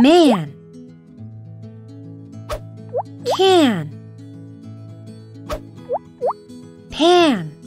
Man, can, pan,